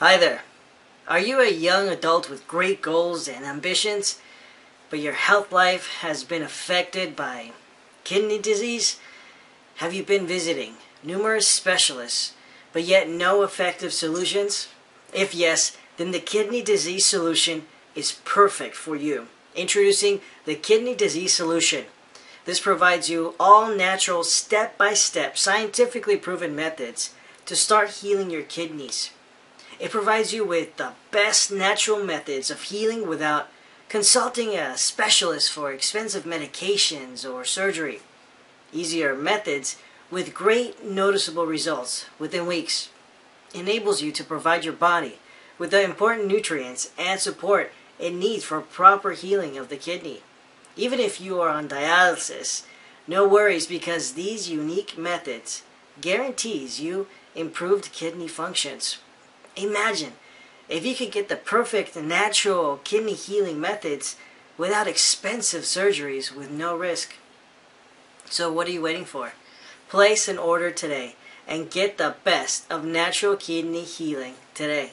Hi there. Are you a young adult with great goals and ambitions, but your health life has been affected by kidney disease? Have you been visiting numerous specialists, but yet no effective solutions? If yes, then the kidney disease solution is perfect for you. Introducing the Kidney Disease Solution. This provides you all natural, step-by-step, scientifically proven methods to start healing your kidneys. It provides you with the best natural methods of healing without consulting a specialist for expensive medications or surgery. Easier methods with great noticeable results within weeks. Enables you to provide your body with the important nutrients and support it needs for proper healing of the kidney. Even if you are on dialysis, no worries, because these unique methods guarantees you improved kidney functions. Imagine if you could get the perfect natural kidney healing methods without expensive surgeries with no risk. So what are you waiting for? Place an order today and get the best of natural kidney healing today.